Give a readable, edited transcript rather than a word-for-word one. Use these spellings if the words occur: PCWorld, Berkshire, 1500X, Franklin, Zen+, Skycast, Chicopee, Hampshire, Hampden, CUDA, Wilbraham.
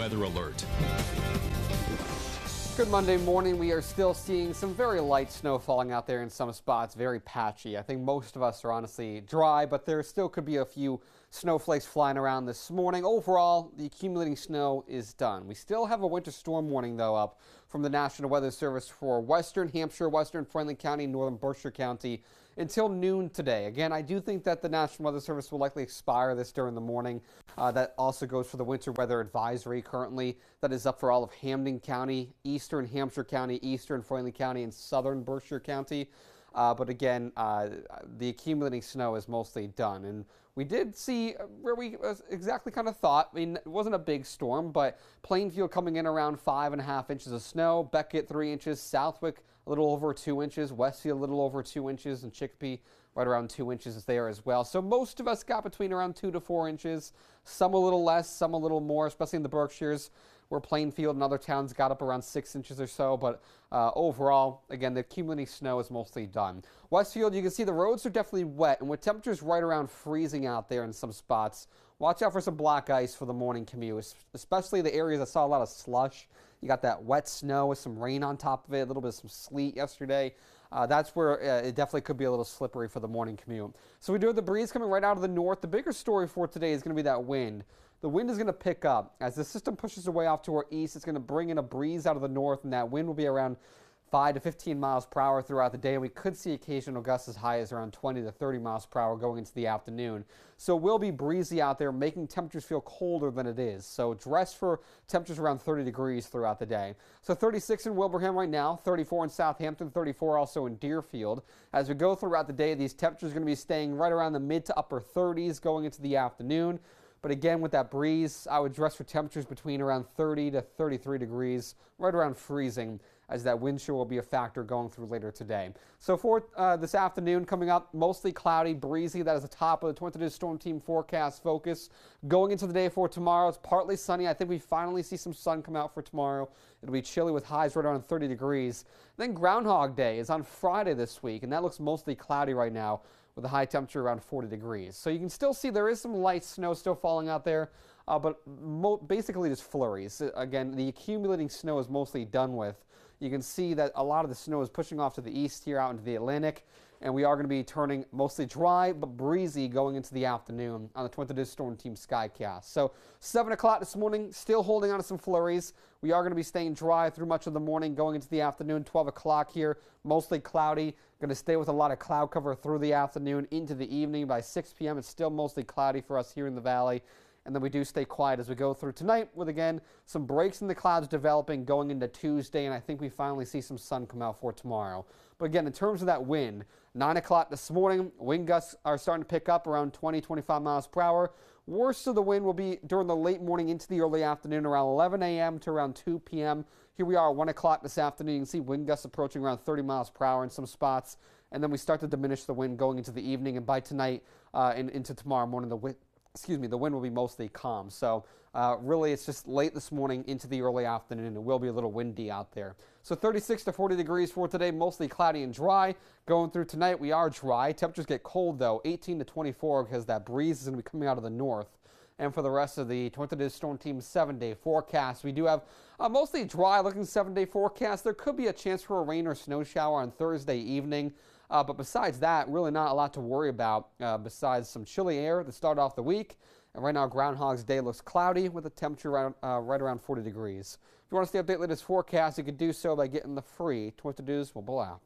weather alert. Good Monday morning. We are still seeing some very light snow falling out there in some spots, very patchy. I think most of us are honestly dry, but there still could be a few snowflakes flying around this morning. Overall, the accumulating snow is done. We still have a winter storm warning, though, up from the National Weather Service for western Hampshire, western Franklin County, northern Berkshire County until noon today. Again, I do think that the National Weather Service will likely expire this during the morning. That also goes for the winter weather advisory currently. That is up for all of Hampden County, eastern Hampshire County, eastern Franklin County, and southern Berkshire County. But again, the accumulating snow is mostly done. And we did see where we exactly kind of thought. I mean, it wasn't a big storm, but Plainfield coming in around 5.5 inches of snow, Beckett 3 inches, Southwick a little over 2 inches, Westfield a little over 2 inches, and Chicopee right around 2 inches is there as well. So most of us got between around 2 to 4 inches, some a little less, some a little more, especially in the Berkshires, where Plainfield and other towns got up around 6 inches or so. But overall, again, the accumulating snow is mostly done. Westfield, you can see the roads are definitely wet, and with temperatures right around freezing out there in some spots, watch out for some black ice for the morning commute, especially the areas that saw a lot of slush. You got that wet snow with some rain on top of it, a little bit of some sleet yesterday. That's where it definitely could be a little slippery for the morning commute. So we do have the breeze coming right out of the north. The bigger story for today is going to be that wind. The wind is going to pick up as the system pushes away off to our east. It's going to bring in a breeze out of the north, and that wind will be around 5 to 15 miles per hour throughout the day. We could see occasional gusts as high as around 20 to 30 miles per hour going into the afternoon. So it will be breezy out there, making temperatures feel colder than it is. So dress for temperatures around 30 degrees throughout the day. So 36 in Wilbraham right now, 34 in Southampton, 34 also in Deerfield. As we go throughout the day, these temperatures are going to be staying right around the mid to upper 30s going into the afternoon. But again, with that breeze, I would dress for temperatures between around 30 to 33 degrees, right around freezing, as that wind chill will be a factor going through later today. So for this afternoon coming up, mostly cloudy, breezy. That is the top of the 20-day storm team forecast focus. Going into the day for tomorrow, it's partly sunny. I think we finally see some sun come out for tomorrow. It'll be chilly with highs right around 30 degrees. And then Groundhog Day is on Friday this week, and that looks mostly cloudy right now, with a high temperature around 40 degrees. So you can still see there is some light snow still falling out there, but basically just flurries. Again, the accumulating snow is mostly done with. You can see that a lot of the snow is pushing off to the east here out into the Atlantic, and we are going to be turning mostly dry but breezy going into the afternoon on the 20-day storm team Skycast. So 7 o'clock this morning, still holding on to some flurries. We are going to be staying dry through much of the morning going into the afternoon, 12 o'clock here, mostly cloudy. Going to stay with a lot of cloud cover through the afternoon into the evening. By 6 p.m., it's still mostly cloudy for us here in the valley. And then we do stay quiet as we go through tonight with, again, some breaks in the clouds developing going into Tuesday, and I think we finally see some sun come out for tomorrow. But again, in terms of that wind, 9 o'clock this morning, wind gusts are starting to pick up around 20, 25 miles per hour. Worst of the wind will be during the late morning into the early afternoon around 11 a.m. to around 2 p.m. Here we are at 1 o'clock this afternoon. You can see wind gusts approaching around 30 miles per hour in some spots, and then we start to diminish the wind going into the evening, and by tonight and into tomorrow morning, the wind will be mostly calm. So really, it's just late this morning into the early afternoon, and it will be a little windy out there. So 36 to 40 degrees for today, mostly cloudy and dry. Going through tonight, we are dry. Temperatures get cold, though, 18 to 24, because that breeze is going to be coming out of the north. And for the rest of the 20-day storm team 7-day forecast, we do have a mostly dry-looking 7-day forecast. There could be a chance for a rain or snow shower on Thursday evening. But besides that, really not a lot to worry about besides some chilly air to start off the week. And right now, Groundhog's Day looks cloudy with a temperature right around 40 degrees. If you want to stay updated with this forecast, you can do so by getting the free Twitch to Do's mobile app.